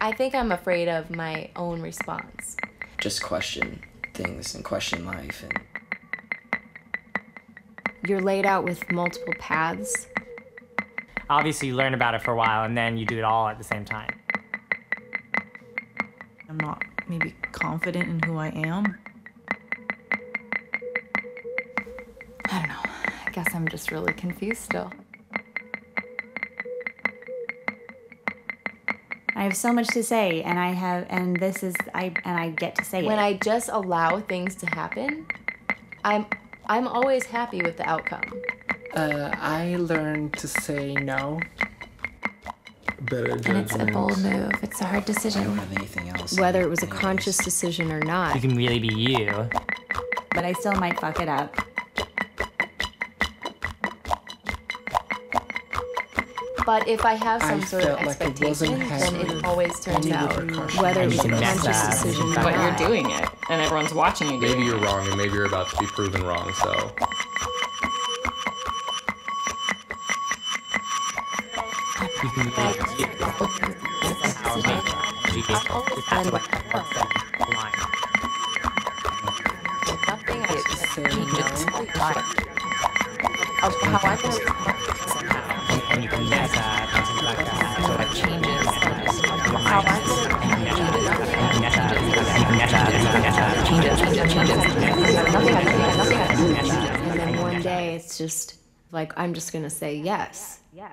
I think I'm afraid of my own response. Just question things and question life. And you're laid out with multiple paths. Obviously, you learn about it for a while, and then you do it all at the same time. I'm not maybe confident in who I am. I don't know. I guess I'm just really confused still. I have so much to say, and I get to say it. When I just allow things to happen, I'm always happy with the outcome. I learned to say no. Better judgment. And it's a bold move. It's a hard decision. I don't have anything else. Whether it was a conscious decision or not. You can really be you. But I still might fuck it up. But if I have some sort of expectation, then it always turns out, whether it was a conscious decision or not. But you're doing it, and everyone's watching you do it. Maybe you're wrong, and maybe you're about to be proven wrong, so. And then one day it's just like, I'm just going to say yes. Yeah.